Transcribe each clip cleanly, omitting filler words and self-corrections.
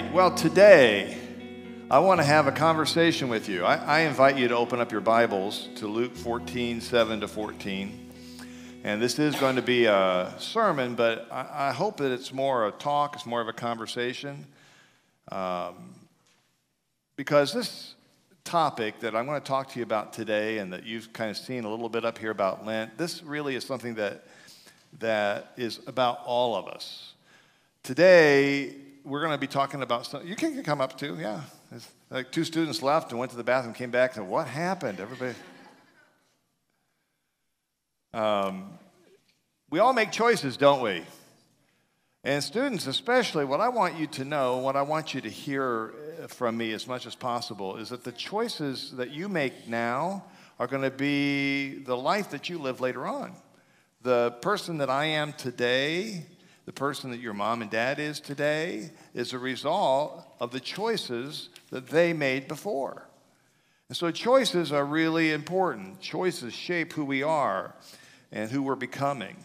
right. Well, today, I want to have a conversation with you. I invite you to open up your Bibles to Luke 14, 7 to 14. And this is going to be a sermon, but I hope that it's more a talk, it's more of a conversation. Because this topic that I'm going to talk to you about today and that you've kind of seen a little bit up here about Lent, this really is something that is about all of us. Today, we're going to be talking about something. You can come up too, yeah. There's like two students left and went to the bathroom, came back, and said, what happened? Everybody. We all make choices, don't we? And students especially, what I want you to know, what I want you to hear from me as much as possible is that the choices that you make now are going to be the life that you live later on. The person that I am today, the person that your mom and dad is today, is a result of the choices that they made before. And so choices are really important. Choices shape who we are and who we're becoming.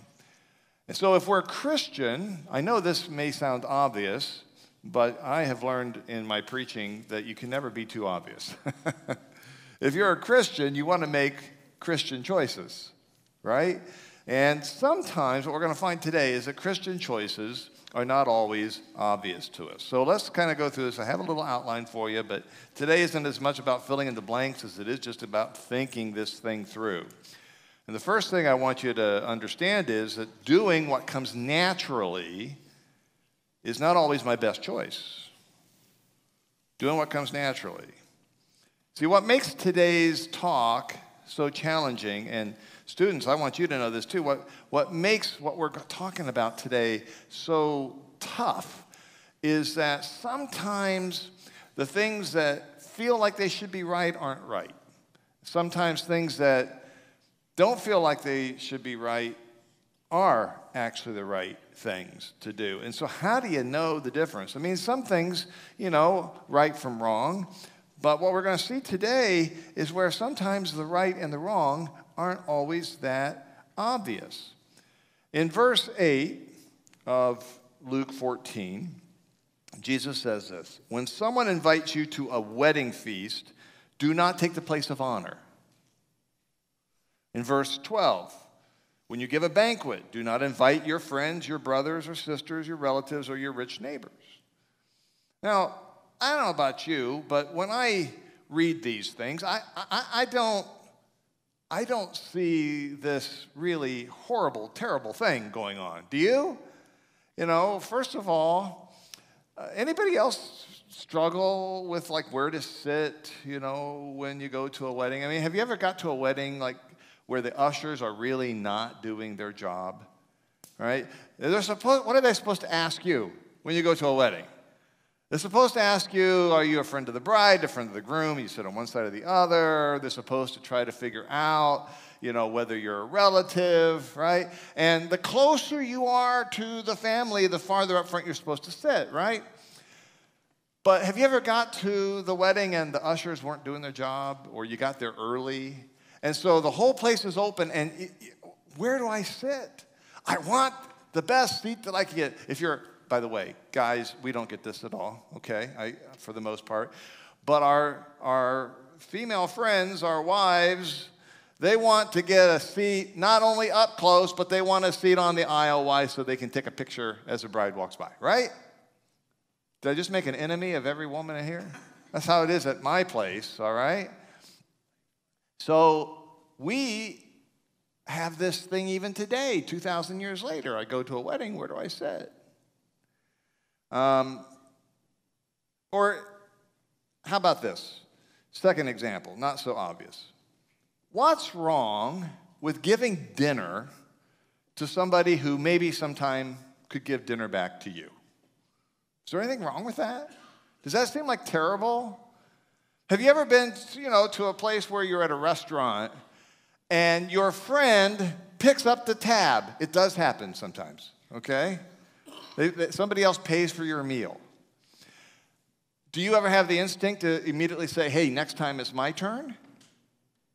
And so if we're a Christian, I know this may sound obvious, but I have learned in my preaching that you can never be too obvious. If you're a Christian, you want to make Christian choices, right? And sometimes what we're going to find today is that Christian choices are not always obvious to us. So let's kind of go through this. I have a little outline for you, but today isn't as much about filling in the blanks as it is just about thinking this thing through. And the first thing I want you to understand is that doing what comes naturally is not always my best choice. Doing what comes naturally. See, what makes today's talk so challenging, and students, I want you to know this too, what makes what we're talking about today so tough is that sometimes the things that feel like they should be right aren't right. Sometimes things that don't feel like they should be right are actually the right things to do. And so how do you know the difference? I mean, some things, you know, right from wrong, but what we're going to see today is where sometimes the right and the wrong aren't always that obvious. In verse 8 of Luke 14, Jesus says this, "When someone invites you to a wedding feast, do not take the place of honor." In verse 12, "When you give a banquet, do not invite your friends, your brothers or sisters, your relatives, or your rich neighbors." Now, I don't know about you, but when I read these things, I don't see this really horrible, terrible thing going on. Do you? You know, first of all, anybody else struggle with, like, where to sit, you know, when you go to a wedding? I mean, have you ever got to a wedding, like, where the ushers are really not doing their job, right? What are they supposed to ask you when you go to a wedding? They're supposed to ask you, are you a friend of the bride, a friend of the groom? You sit on one side or the other. They're supposed to try to figure out, you know, whether you're a relative, right? And the closer you are to the family, the farther up front you're supposed to sit, right? But have you ever got to the wedding and the ushers weren't doing their job, or you got there early? And so the whole place is open, and where do I sit? I want the best seat that I can get. If you're, by the way, guys, we don't get this at all, okay, for the most part. But our female friends, our wives, they want to get a seat not only up close, but they want a seat on the aisle wide so they can take a picture as the bride walks by, right? Did I just make an enemy of every woman in here? That's how it is at my place, all right? So we have this thing even today, 2,000 years later. I go to a wedding, where do I sit? Or how about this? Second example, not so obvious. What's wrong with giving dinner to somebody who maybe sometime could give dinner back to you? Is there anything wrong with that? Does that seem like terrible? Have you ever been, you know, to a place where you're at a restaurant and your friend picks up the tab? It does happen sometimes, okay? Somebody else pays for your meal. Do you ever have the instinct to immediately say, hey, next time it's my turn?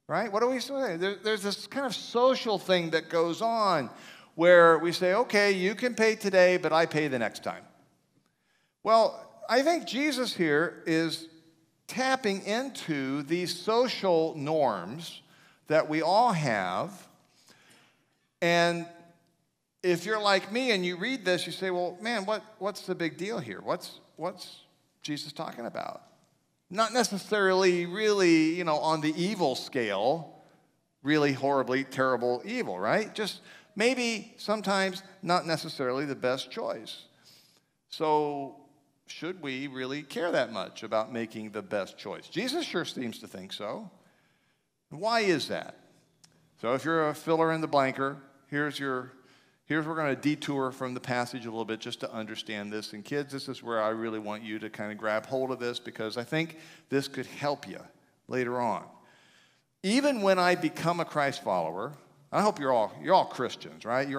Right? What do we say? There's this kind of social thing that goes on where we say, okay, you can pay today, but I pay the next time. Well, I think Jesus here is tapping into these social norms that we all have. And if you're like me and you read this, you say, well, man, what's the big deal here? What's Jesus talking about? Not necessarily really, you know, on the evil scale, really horribly terrible evil, right? Just maybe sometimes not necessarily the best choice. So should we really care that much about making the best choice? Jesus sure seems to think so. Why is that? So if you're a filler in the blanker, here's we're going to detour from the passage a little bit just to understand this. And kids, this is where I really want you to kind of grab hold of this, because I think this could help you later on. Even when I become a Christ follower, I hope you're all Christians, right? You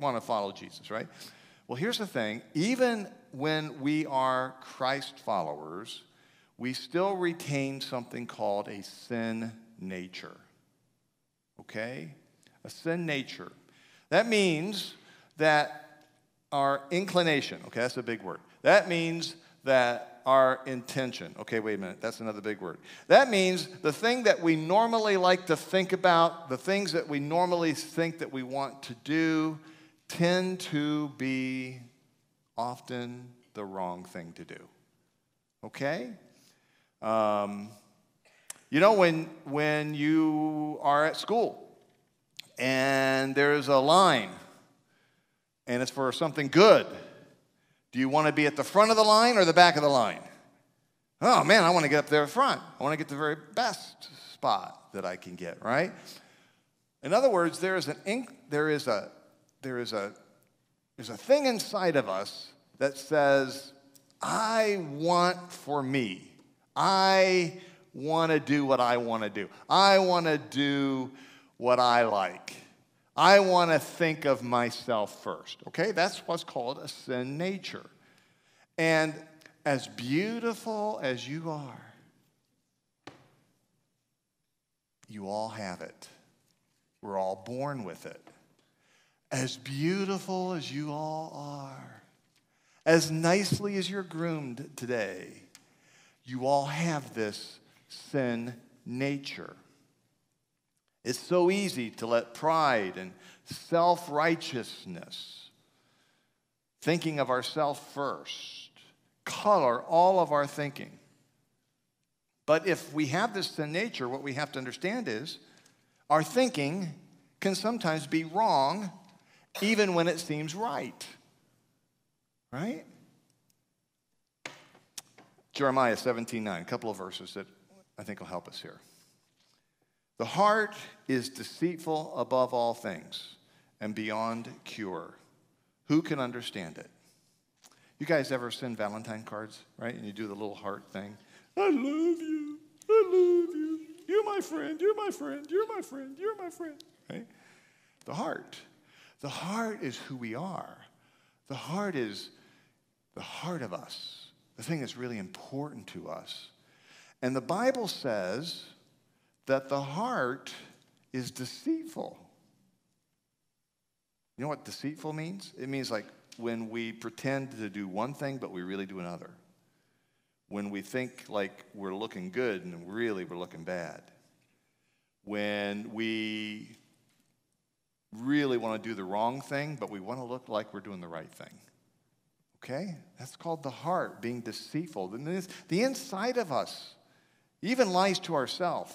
want to follow Jesus, right? Well, here's the thing. Even when we are Christ followers, we still retain something called a sin nature, okay? A sin nature. That means that our inclination, okay, that's a big word. That means that our intention, okay, wait a minute, that's another big word. That means the thing that we normally like to think about, the things that we normally think that we want to do, tend to be often the wrong thing to do, okay? You know, when you are at school, and there's a line, and it's for something good. Do you want to be at the front of the line or the back of the line? Oh, man, I want to get up there front. I want to get the very best spot that I can get, right? In other words, there's a thing inside of us that says, I want for me. I want to do what I want to do. I want to do what I like. I want to think of myself first, okay? That's what's called a sin nature. And as beautiful as you are, you all have it. We're all born with it. As beautiful as you all are, as nicely as you're groomed today, you all have this sin nature. It's so easy to let pride and self-righteousness, thinking of ourselves first, color all of our thinking. But if we have this sin nature, what we have to understand is our thinking can sometimes be wrong even when it seems right. Right? Jeremiah 17:9, a couple of verses that I think will help us here. The heart is deceitful above all things and beyond cure. Who can understand it? You guys ever send Valentine cards, right? And you do the little heart thing. I love you. I love you. You're my friend. You're my friend. You're my friend. You're my friend. Right? The heart. The heart is who we are. The heart is the heart of us. The thing that's really important to us. And the Bible says that the heart is deceitful. You know what deceitful means? It means like when we pretend to do one thing, but we really do another. When we think like we're looking good and really we're looking bad. When we really want to do the wrong thing, but we want to look like we're doing the right thing. Okay? That's called the heart being deceitful. The inside of us, even lies to ourselves.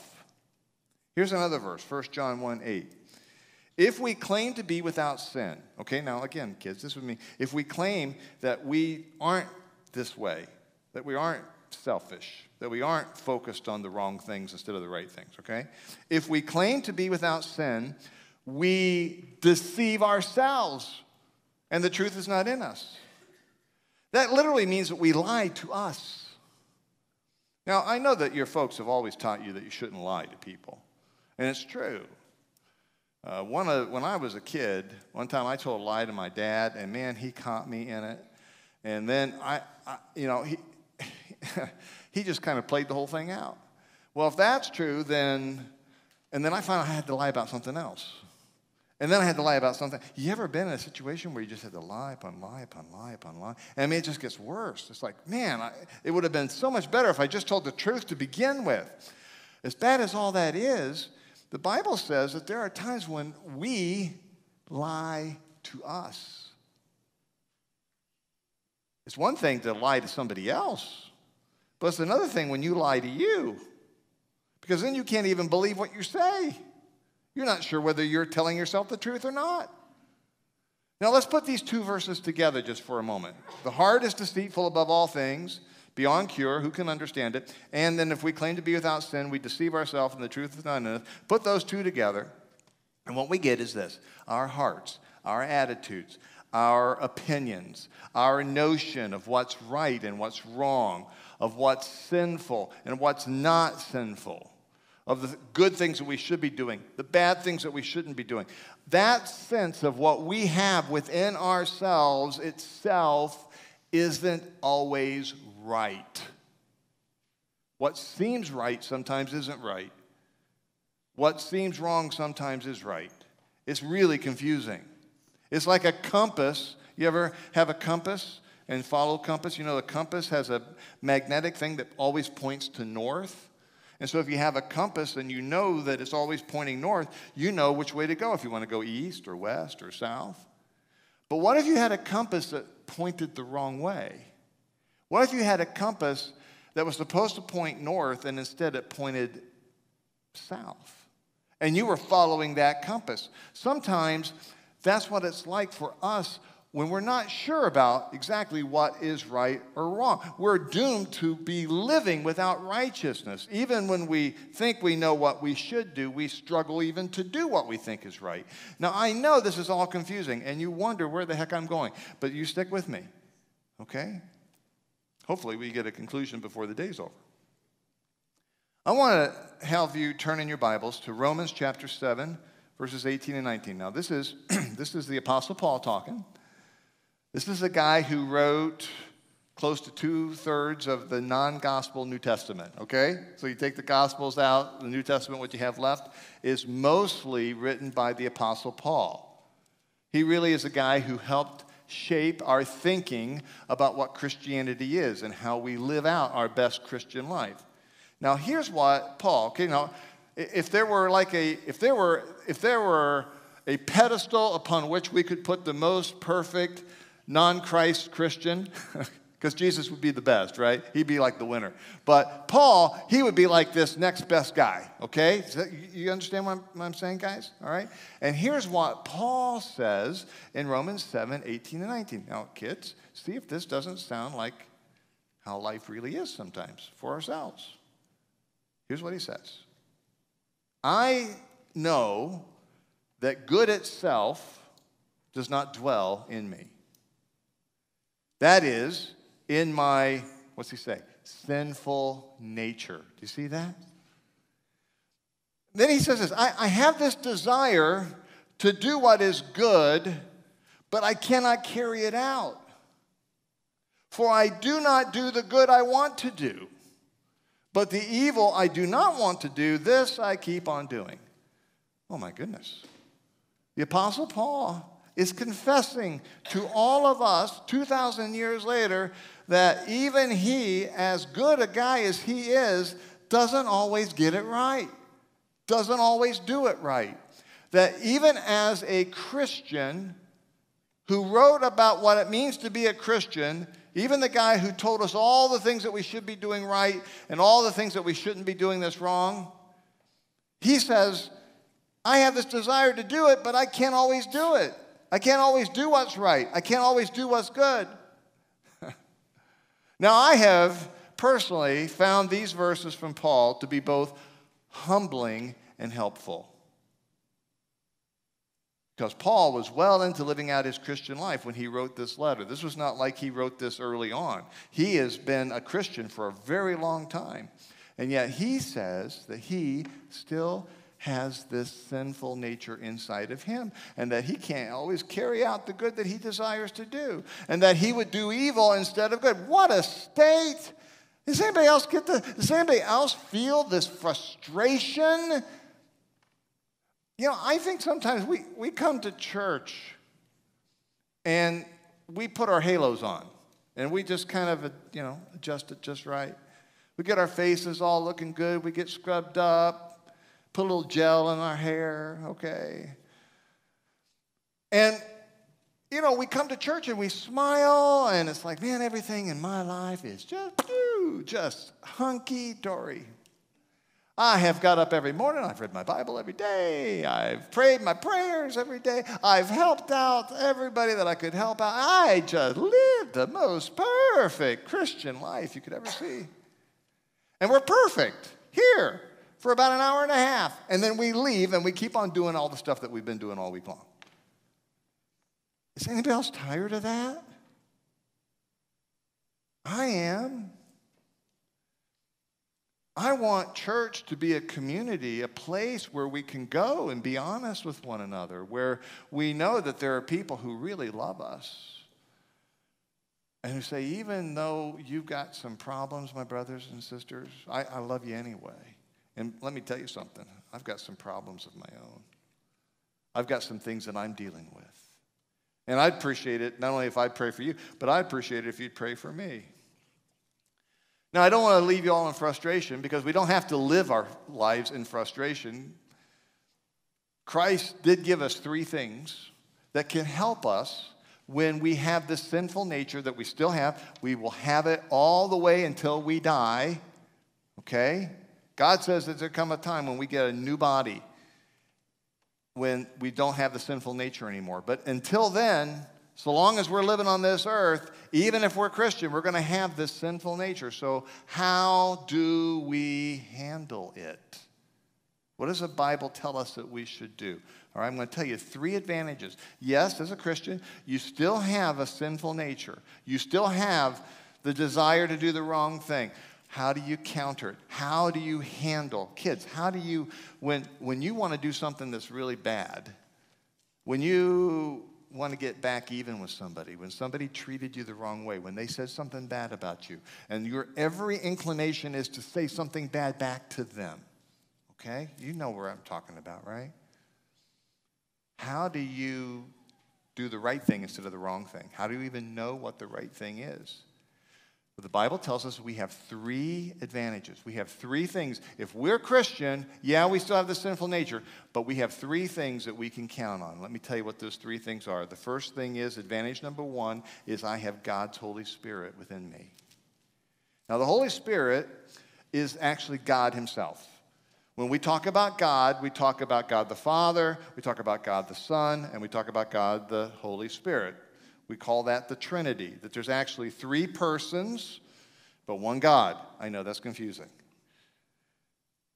Here's another verse, 1 John 1:8. If we claim to be without sin, okay, now again, kids, this would mean if we claim that we aren't this way, that we aren't selfish, that we aren't focused on the wrong things instead of the right things, okay? If we claim to be without sin, we deceive ourselves, and the truth is not in us. That literally means that we lie to us. Now, I know that your folks have always taught you that you shouldn't lie to people. And it's true. When I was a kid, one time I told a lie to my dad, and man, he caught me in it. And then he just kind of played the whole thing out. Well, if that's true, then I found I had to lie about something else. And then I had to lie about something. You ever been in a situation where you just had to lie upon lie upon lie upon lie? And I mean, it just gets worse. It's like, man, it would have been so much better if I just told the truth to begin with. As bad as all that is, the Bible says that there are times when we lie to us. It's one thing to lie to somebody else, but it's another thing when you lie to you, because then you can't even believe what you say. You're not sure whether you're telling yourself the truth or not. Now, let's put these two verses together just for a moment. The heart is deceitful above all things, beyond cure, who can understand it? And then if we claim to be without sin, we deceive ourselves and the truth is not in us. Put those two together, and what we get is this. Our hearts, our attitudes, our opinions, our notion of what's right and what's wrong, of what's sinful and what's not sinful, of the good things that we should be doing, the bad things that we shouldn't be doing. That sense of what we have within ourselves itself isn't always right. What seems right sometimes isn't right. What seems wrong sometimes is right. It's really confusing. It's like a compass. You ever have a compass and follow compass? You know, the compass has a magnetic thing that always points to north. And so if you have a compass and you know that it's always pointing north, you know which way to go, if you want to go east or west or south. But what if you had a compass that pointed the wrong way? What if you had a compass that was supposed to point north and instead it pointed south? And you were following that compass. Sometimes that's what it's like for us when we're not sure about exactly what is right or wrong. We're doomed to be living without righteousness. Even when we think we know what we should do, we struggle even to do what we think is right. Now, I know this is all confusing, and you wonder where the heck I'm going, but you stick with me, okay? Hopefully, we get a conclusion before the day's over. I want to have you turn in your Bibles to Romans chapter 7, verses 18 and 19. Now, this is, this is the Apostle Paul talking. This is a guy who wrote close to 2/3 of the non-gospel New Testament, okay? So you take the Gospels out, the New Testament, what you have left, is mostly written by the Apostle Paul. He really is a guy who helped shape our thinking about what Christianity is and how we live out our best Christian life. Now, here's what Paul, okay, now, if there were a pedestal upon which we could put the most perfect non-Christ Christian, because Jesus would be the best, right? He'd be like the winner. But Paul, he would be like this next best guy, okay? You understand what I'm saying, guys? All right? And here's what Paul says in Romans 7, 18, and 19. Now, kids, see if this doesn't sound like how life really is sometimes for ourselves. Here's what he says. I know that good itself does not dwell in me. That is, in my, what's he say? Sinful nature. Do you see that? Then he says this, I have this desire to do what is good, but I cannot carry it out. For I do not do the good I want to do, but the evil I do not want to do, this I keep on doing. Oh my goodness. The Apostle Paul is confessing to all of us 2,000 years later that even he, as good a guy as he is, doesn't always get it right, doesn't always do it right. That even as a Christian who wrote about what it means to be a Christian, even the guy who told us all the things that we should be doing right and all the things that we shouldn't be doing that's wrong, he says, I have this desire to do it, but I can't always do it. I can't always do what's right. I can't always do what's good. Now, I have personally found these verses from Paul to be both humbling and helpful. Because Paul was well into living out his Christian life when he wrote this letter. This was not like he wrote this early on. He has been a Christian for a very long time. And yet he says that he still has this sinful nature inside of him, and that he can't always carry out the good that he desires to do, and that he would do evil instead of good. What a state! Does anybody else feel this frustration You know, I think sometimes we come to church and we put our halos on and we just kind of, you know, adjust it just right. We get our faces all looking good. We get scrubbed up, put a little gel in our hair, okay. And, you know, we come to church and we smile and it's like, man, everything in my life is just hunky-dory. I have got up every morning, I've read my Bible every day, I've prayed my prayers every day, I've helped out everybody that I could help out. I just lived the most perfect Christian life you could ever see. And we're perfect here for about an hour and a half, and then we leave and we keep on doing all the stuff that we've been doing all week long. Is anybody else tired of that? I am. I want church to be a community, a place where we can go and be honest with one another, where we know that there are people who really love us and who say, even though you've got some problems, my brothers and sisters, I love you anyway. And let me tell you something. I've got some problems of my own. I've got some things that I'm dealing with. And I'd appreciate it, not only if I'd pray for you, but I'd appreciate it if you'd pray for me. Now, I don't want to leave you all in frustration because we don't have to live our lives in frustration. Christ did give us three things that can help us when we have this sinful nature that we still have. We will have it all the way until we die, okay? God says that there'll come a time when we get a new body, when we don't have the sinful nature anymore. But until then, so long as we're living on this earth, even if we're Christian, we're going to have this sinful nature. So how do we handle it? What does the Bible tell us that we should do? All right, I'm going to tell you three advantages. Yes, as a Christian, you still have a sinful nature. You still have the desire to do the wrong thing. How do you counter it? How do you handle? Kids, how do you, when you want to do something that's really bad, when you want to get back even with somebody, when somebody treated you the wrong way, when they said something bad about you, and your every inclination is to say something bad back to them, okay? You know where I'm talking about, right? How do you do the right thing instead of the wrong thing? How do you even know what the right thing is? Well, the Bible tells us we have three advantages. We have three things. If we're Christian, yeah, we still have the sinful nature, but we have three things that we can count on. Let me tell you what those three things are. The first thing is, advantage number one is, I have God's Holy Spirit within me. Now, the Holy Spirit is actually God himself. When we talk about God the Father, we talk about God the Son, and we talk about God the Holy Spirit. We call that the Trinity, that there's actually three persons, but one God. I know that's confusing.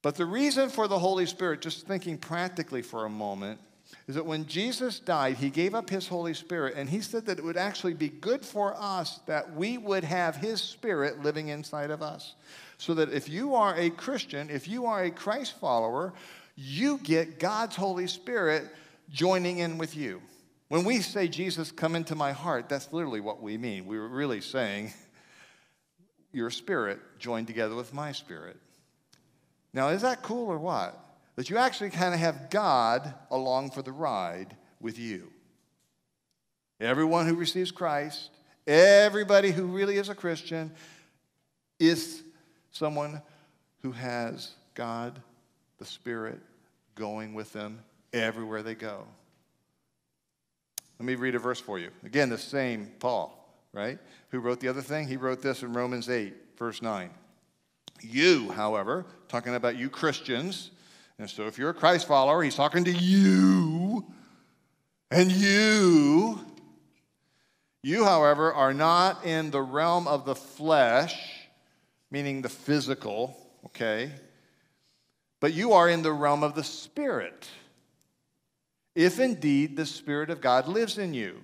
But the reason for the Holy Spirit, just thinking practically for a moment, is that when Jesus died, he gave up his Holy Spirit, and he said that it would actually be good for us that we would have his Spirit living inside of us. So that if you are a Christian, if you are a Christ follower, you get God's Holy Spirit joining in with you. When we say, Jesus, come into my heart, that's literally what we mean. We were really saying, your spirit joined together with my spirit. Now, is that cool or what? That you actually kind of have God along for the ride with you. Everyone who receives Christ, everybody who really is a Christian, is someone who has God, the Spirit, going with them everywhere they go. Let me read a verse for you. Again, the same Paul, right? Who wrote the other thing? He wrote this in Romans 8, verse 9. You, however, talking about you Christians, and so if you're a Christ follower, he's talking to you, and you, however, are not in the realm of the flesh, meaning the physical, okay? But you are in the realm of the Spirit, if indeed the Spirit of God lives in you.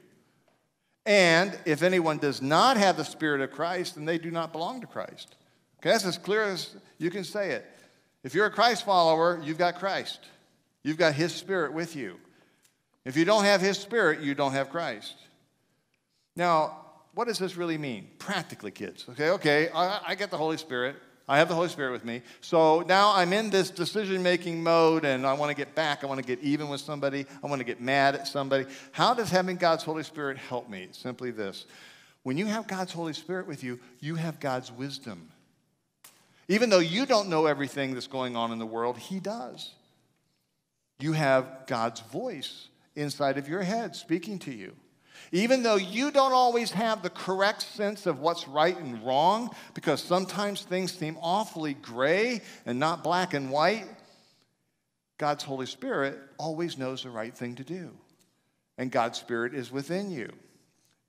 And if anyone does not have the Spirit of Christ, then they do not belong to Christ. Okay, that's as clear as you can say it. If you're a Christ follower, you've got Christ. You've got his Spirit with you. If you don't have his Spirit, you don't have Christ. Now, what does this really mean? Practically, kids. Okay, I get the Holy Spirit. I have the Holy Spirit with me. So now I'm in this decision-making mode, and I want to get back. I want to get even with somebody. I want to get mad at somebody. How does having God's Holy Spirit help me? Simply this. When you have God's Holy Spirit with you, you have God's wisdom. Even though you don't know everything that's going on in the world, He does. You have God's voice inside of your head speaking to you. Even though you don't always have the correct sense of what's right and wrong, because sometimes things seem awfully gray and not black and white, God's Holy Spirit always knows the right thing to do. And God's Spirit is within you.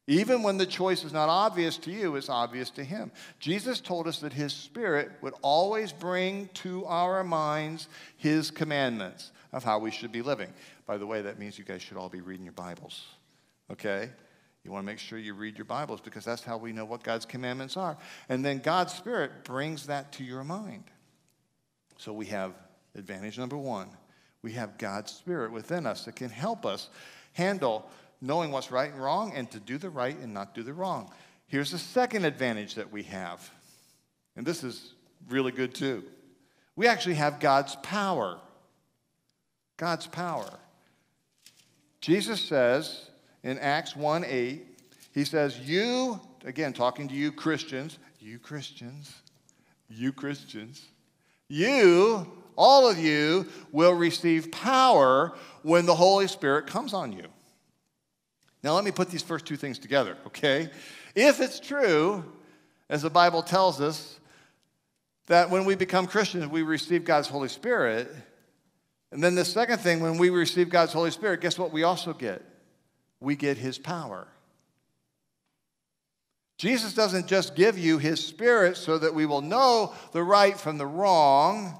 Even when the choice is not obvious to you, it's obvious to Him. Jesus told us that His Spirit would always bring to our minds His commandments of how we should be living. By the way, that means you guys should all be reading your Bibles. Okay? You want to make sure you read your Bibles, because that's how we know what God's commandments are. And then God's Spirit brings that to your mind. So we have advantage number one. We have God's Spirit within us that can help us handle knowing what's right and wrong, and to do the right and not do the wrong. Here's the second advantage that we have. And this is really good too. We actually have God's power. God's power. Jesus says in Acts 1:8, He says, you, again, talking to you Christians, you, all of you, will receive power when the Holy Spirit comes on you. Now, let me put these first two things together, okay? If it's true, as the Bible tells us, that when we become Christians, we receive God's Holy Spirit. And then the second thing, when we receive God's Holy Spirit, guess what we also get? We get His power. Jesus doesn't just give you His Spirit so that we will know the right from the wrong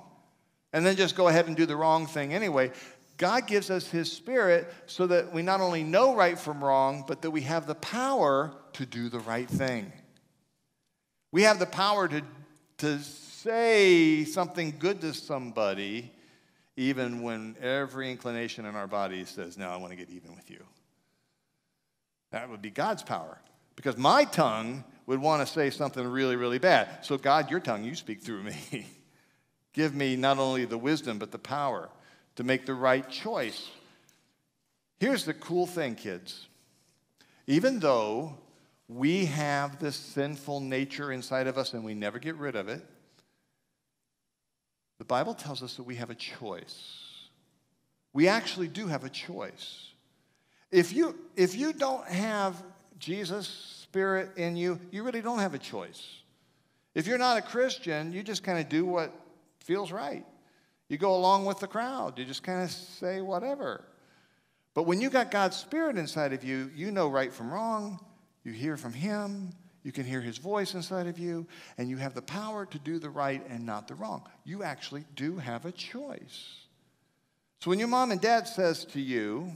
and then just go ahead and do the wrong thing anyway. God gives us His Spirit so that we not only know right from wrong, but that we have the power to do the right thing. We have the power to say something good to somebody, even when every inclination in our body says, no, I want to get even with you. That would be God's power, because my tongue would want to say something really, really bad. So God, your tongue, you speak through me. Give me not only the wisdom, but the power to make the right choice. Here's the cool thing, kids. Even though we have this sinful nature inside of us and we never get rid of it, the Bible tells us that we have a choice. We actually do have a choice. If you don't have Jesus' Spirit in you, you really don't have a choice. If you're not a Christian, you just kind of do what feels right. You go along with the crowd. You just kind of say whatever. But when you got God's Spirit inside of you, you know right from wrong. You hear from Him. You can hear His voice inside of you. And you have the power to do the right and not the wrong. You actually do have a choice. So when your mom and dad says to you,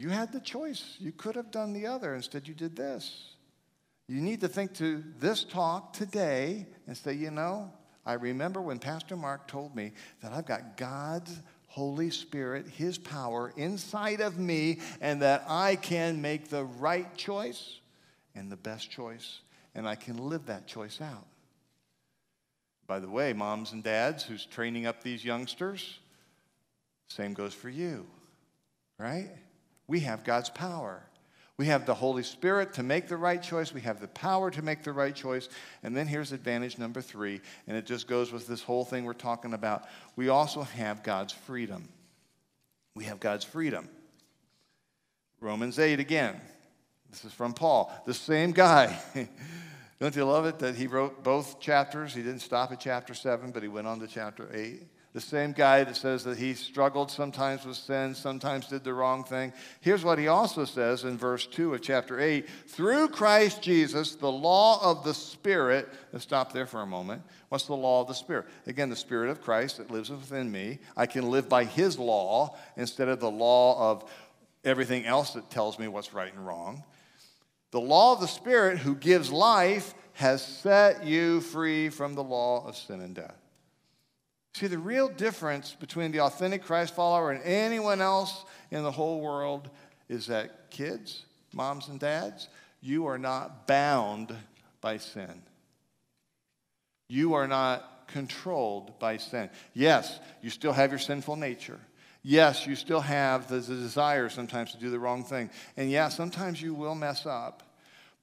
you had the choice. You could have done the other. Instead, you did this. You need to think to this talk today and say, you know, I remember when Pastor Mark told me that I've got God's Holy Spirit, His power inside of me, and that I can make the right choice and the best choice, and I can live that choice out. By the way, moms and dads who's training up these youngsters, same goes for you, right? We have God's power. We have the Holy Spirit to make the right choice. We have the power to make the right choice. And then here's advantage number three, and it just goes with this whole thing we're talking about. We also have God's freedom. We have God's freedom. Romans 8 again. This is from Paul, the same guy. Don't you love it that he wrote both chapters? He didn't stop at chapter 7, but he went on to chapter 8. The same guy that says that he struggled sometimes with sin, sometimes did the wrong thing. Here's what he also says in verse 2 of chapter 8. Through Christ Jesus, the law of the Spirit. Let's stop there for a moment. What's the law of the Spirit? Again, the Spirit of Christ that lives within me. I can live by His law instead of the law of everything else that tells me what's right and wrong. The law of the Spirit who gives life has set you free from the law of sin and death. See, the real difference between the authentic Christ follower and anyone else in the whole world is that kids, moms and dads, you are not bound by sin. You are not controlled by sin. Yes, you still have your sinful nature. Yes, you still have the desire sometimes to do the wrong thing. And yeah, sometimes you will mess up.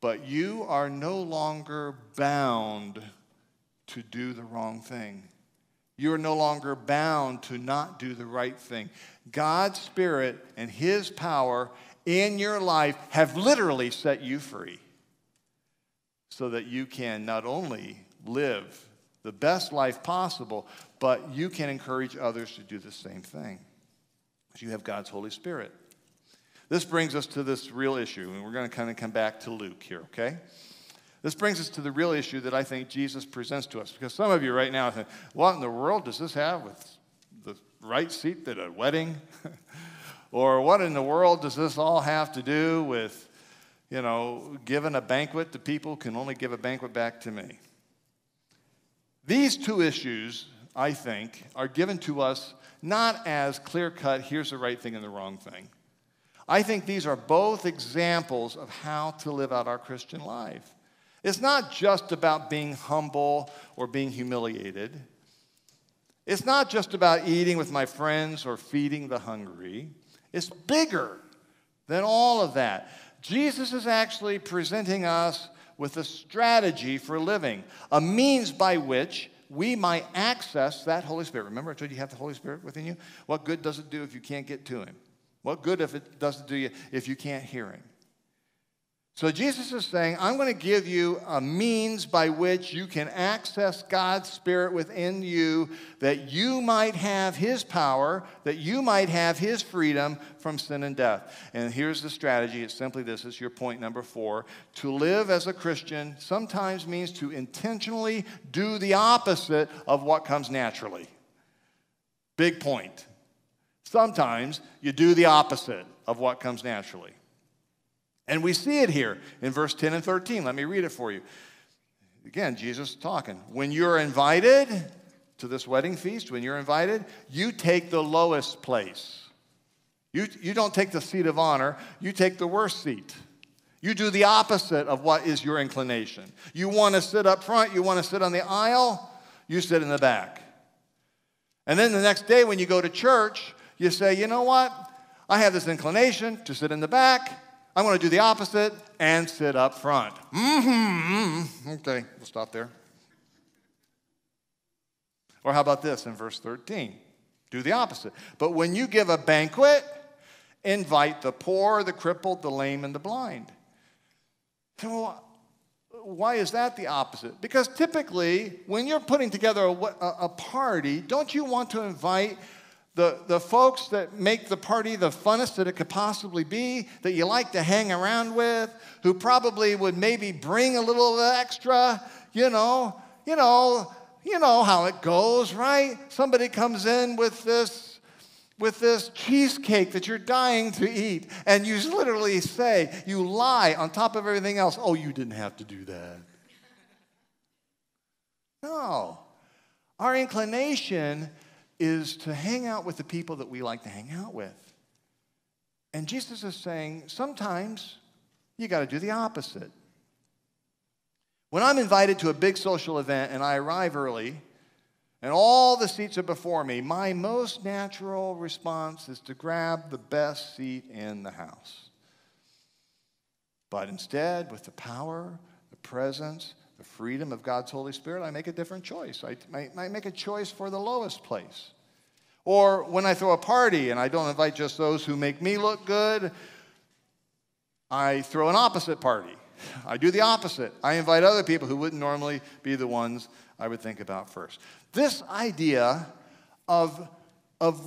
But you are no longer bound to do the wrong thing. You are no longer bound to not do the right thing. God's Spirit and His power in your life have literally set you free so that you can not only live the best life possible, but you can encourage others to do the same thing. You have God's Holy Spirit. This brings us to this real issue, and we're going to kind of come back to Luke here, okay? This brings us to the real issue that I think Jesus presents to us, because some of you right now think, what in the world does this have with the right seat at a wedding? Or what in the world does this all have to do with, you know, giving a banquet to people who can only give a banquet back to me? These two issues, I think, are given to us not as clear-cut, here's the right thing and the wrong thing. I think these are both examples of how to live out our Christian life. It's not just about being humble or being humiliated. It's not just about eating with my friends or feeding the hungry. It's bigger than all of that. Jesus is actually presenting us with a strategy for living, a means by which we might access that Holy Spirit. Remember I told you you have the Holy Spirit within you? What good does it do if you can't get to Him? What good if it doesn't do you if you can't hear Him? So Jesus is saying, I'm going to give you a means by which you can access God's Spirit within you, that you might have His power, that you might have His freedom from sin and death. And here's the strategy. It's simply this. It's your point number 4. To live as a Christian sometimes means to intentionally do the opposite of what comes naturally. Big point. Sometimes you do the opposite of what comes naturally. And we see it here in verse 10 and 13. Let me read it for you. Again, Jesus talking. When you're invited to this wedding feast, when you're invited, you take the lowest place. You don't take the seat of honor. You take the worst seat. You do the opposite of what is your inclination. You want to sit up front. You want to sit on the aisle. You sit in the back. And then the next day when you go to church, you say, you know what? I have this inclination to sit in the back. I want to do the opposite and sit up front. Okay, we'll stop there. Or how about this in verse 13? Do the opposite. But when you give a banquet, invite the poor, the crippled, the lame, and the blind. So why is that the opposite? Because typically, when you're putting together a party, don't you want to invite the folks that make the party the funnest that it could possibly be, that you like to hang around with, who probably would maybe bring a little extra, you know how it goes, right? Somebody comes in with this cheesecake that you're dying to eat, and you literally say, you lie on top of everything else, oh, you didn't have to do that. No. Our inclination is to hang out with the people that we like to hang out with. And Jesus is saying, sometimes you got to do the opposite. When I'm invited to a big social event and I arrive early and all the seats are before me, my most natural response is to grab the best seat in the house. But instead, with the power, the presence, the freedom of God's Holy Spirit, I make a different choice. I make a choice for the lowest place. Or when I throw a party and I don't invite just those who make me look good, I throw an opposite party. I do the opposite. I invite other people who wouldn't normally be the ones I would think about first. This idea of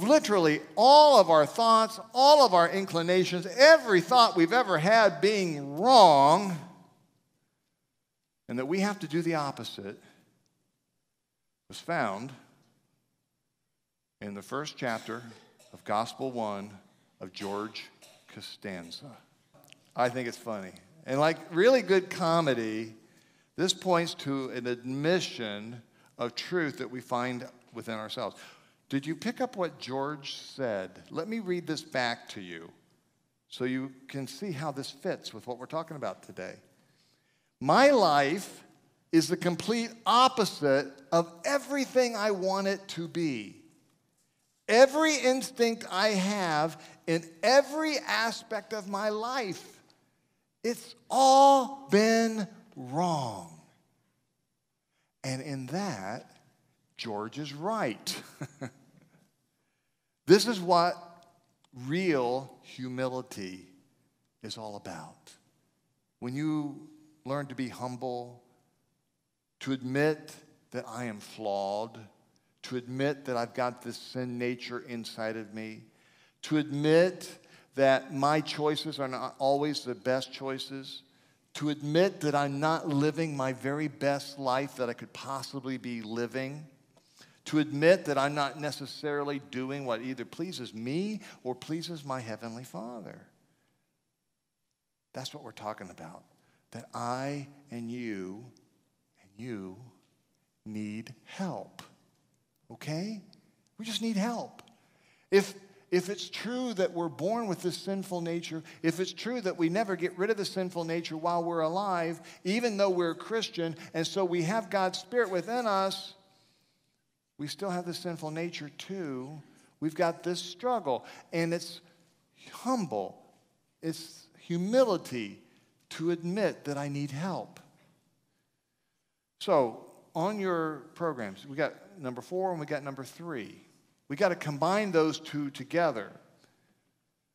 literally all of our thoughts, all of our inclinations, every thought we've ever had being wrong, and that we have to do the opposite, was found in the first chapter of Gospel 1 of George Costanza. I think it's funny. And like really good comedy, this points to an admission of truth that we find within ourselves. Did you pick up what George said? Let me read this back to you so you can see how this fits with what we're talking about today. My life is the complete opposite of everything I want it to be. Every instinct I have in every aspect of my life, it's all been wrong. And in that, George is right. This is what real humility is all about. When you learn to be humble, to admit that I am flawed, to admit that I've got this sin nature inside of me, to admit that my choices are not always the best choices, to admit that I'm not living my very best life that I could possibly be living, to admit that I'm not necessarily doing what either pleases me or pleases my Heavenly Father. That's what we're talking about, that I and you need help, okay? We just need help. If it's true that we're born with this sinful nature, if it's true that we never get rid of the sinful nature while we're alive, even though we're a Christian, and so we have God's Spirit within us, we still have the sinful nature too. We've got this struggle, and it's humble. It's humility to admit that I need help. So on your programs, we got number 4 and we got number 3. We got to combine those two together.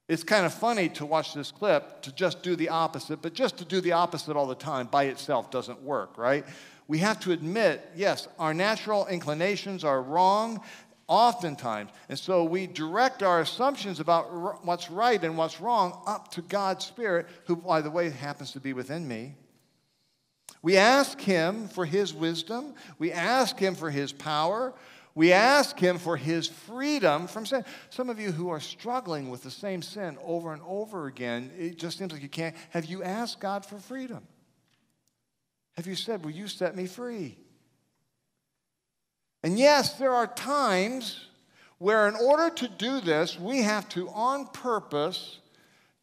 It's kind of funny to watch this clip to just do the opposite, but just to do the opposite all the time by itself doesn't work, right? We have to admit, yes, our natural inclinations are wrong oftentimes, and so we direct our assumptions about what's right and what's wrong up to God's Spirit, who, by the way, happens to be within me. We ask Him for His wisdom. We ask Him for His power. We ask Him for His freedom from sin. Some of you who are struggling with the same sin over and over again, it just seems like you can't. Have you asked God for freedom? Have you said, will you set me free? And yes, there are times where in order to do this, we have to, on purpose,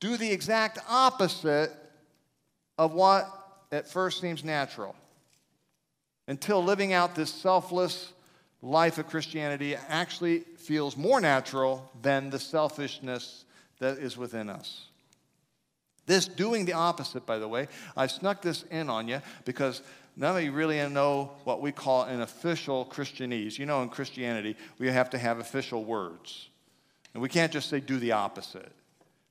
do the exact opposite of what at first seems natural, until living out this selfless life of Christianity actually feels more natural than the selfishness that is within us. This doing the opposite, by the way, I snuck this in on you because none of you really know what we call an official Christianese. You know, in Christianity, we have to have official words. And we can't just say do the opposite.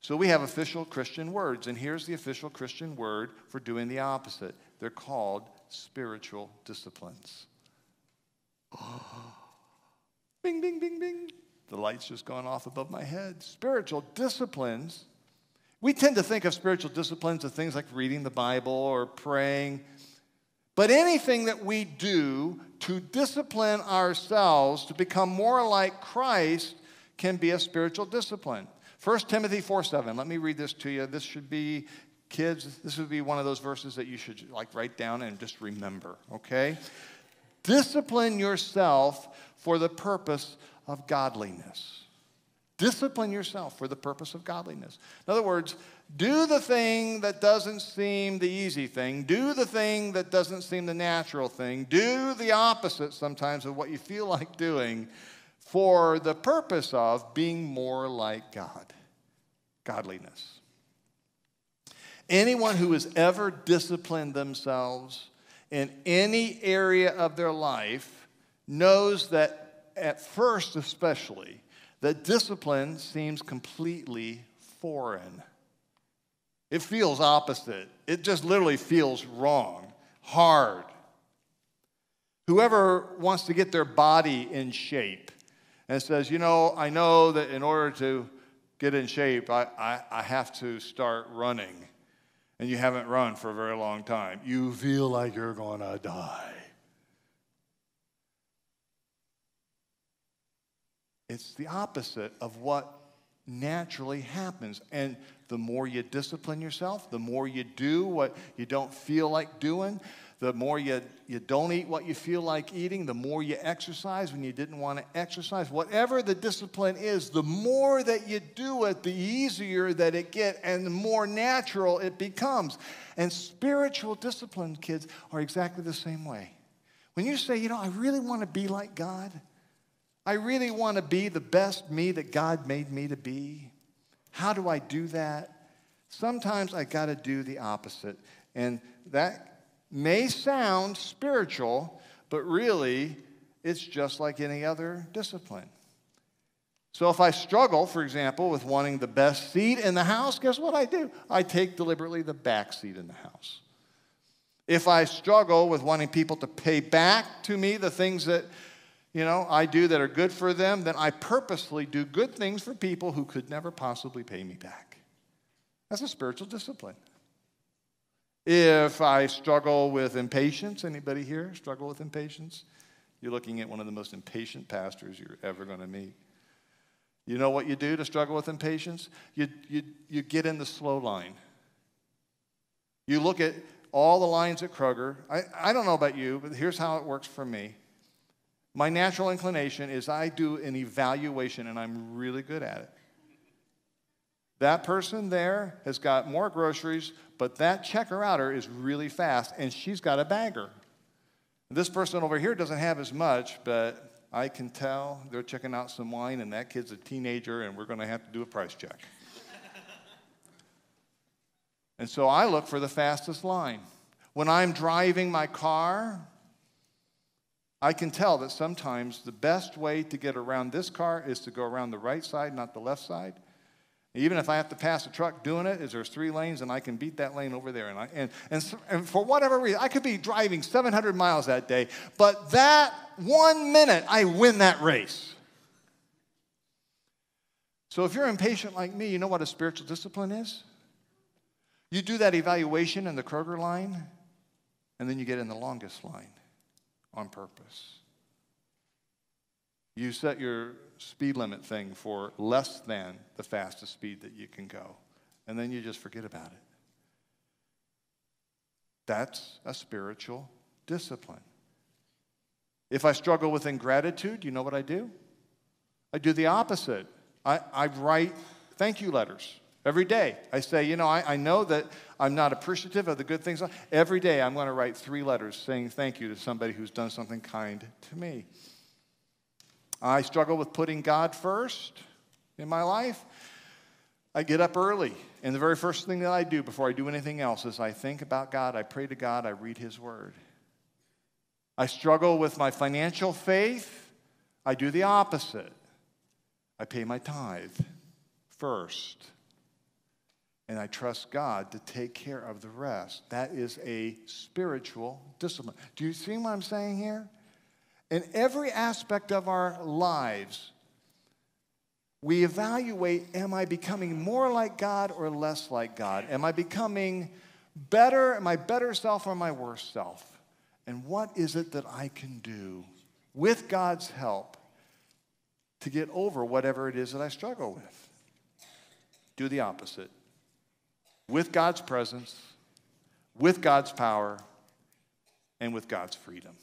So we have official Christian words, and here's the official Christian word for doing the opposite. They're called spiritual disciplines. Oh. Bing, bing, bing, bing. The light's just gone off above my head. Spiritual disciplines. We tend to think of spiritual disciplines as things like reading the Bible or praying. But anything that we do to discipline ourselves to become more like Christ can be a spiritual discipline. 1 Timothy 4:7. Let me read this to you. This should be, kids, this would be one of those verses that you should like write down and just remember, okay? Discipline yourself for the purpose of godliness. Discipline yourself for the purpose of godliness. In other words, do the thing that doesn't seem the easy thing. Do the thing that doesn't seem the natural thing. Do the opposite sometimes of what you feel like doing for the purpose of being more like God. Godliness. Anyone who has ever disciplined themselves in any area of their life knows that, at first especially, that discipline seems completely foreign. It feels opposite. It just literally feels wrong, hard. Whoever wants to get their body in shape and says, you know, I know that in order to get in shape, I have to start running. And you haven't run for a very long time, you feel like you're going to die. It's the opposite of what naturally happens. And the more you discipline yourself, the more you do what you don't feel like doing, The more you don't eat what you feel like eating, the more you exercise when you didn't want to exercise. Whatever the discipline is, the more that you do it, the easier that it gets and the more natural it becomes. And spiritual discipline, kids, are exactly the same way. When you say, I really want to be like God, I really want to be the best me that God made me to be, how do I do that? Sometimes I got to do the opposite. And that may sound spiritual, but really, it's just like any other discipline. So if I struggle, for example, with wanting the best seat in the house, guess what I do? I take deliberately the back seat in the house. If I struggle with wanting people to pay back to me the things that, I do that are good for them, then I purposely do good things for people who could never possibly pay me back. That's a spiritual discipline. If I struggle with impatience, anybody here struggle with impatience? You're looking at one of the most impatient pastors you're ever going to meet. You know what you do to struggle with impatience? You get in the slow line. You look at all the lines at Kroger. I don't know about you, but here's how it works for me. My natural inclination is I do an evaluation, and I'm really good at it. That person there has got more groceries, but that checker-outer is really fast, and she's got a bagger. This person over here doesn't have as much, but I can tell they're checking out some wine, and that kid's a teenager, and we're going to have to do a price check. And so I look for the fastest line. When I'm driving my car, I can tell that sometimes the best way to get around this car is to go around the right side, not the left side. Even if I have to pass a truck doing it, is there's 3 lanes, and I can beat that lane over there. And for whatever reason, I could be driving 700 miles that day, but that 1 minute, I win that race. So if you're impatient like me, you know what a spiritual discipline is? You do that evaluation in the Kroger line, and then you get in the longest line on purpose. You set your speed limit thing for less than the fastest speed that you can go, and then you just forget about it. That's a spiritual discipline. If I struggle with ingratitude, you know what I do? I do the opposite. I write thank you letters every day. I say, I know that I'm not appreciative of the good things. Every day I'm going to write 3 letters saying thank you to somebody who's done something kind to me. I struggle with putting God first in my life. I get up early, and the very first thing that I do before I do anything else is I think about God, I pray to God, I read His Word. I struggle with my financial faith. I do the opposite. I pay my tithe first, and I trust God to take care of the rest. That is a spiritual discipline. Do you see what I'm saying here? In every aspect of our lives, we evaluate, am I becoming more like God or less like God? Am I becoming better, my better self or my worse self? And what is it that I can do with God's help to get over whatever it is that I struggle with? Do the opposite. With God's presence, with God's power, and with God's freedom.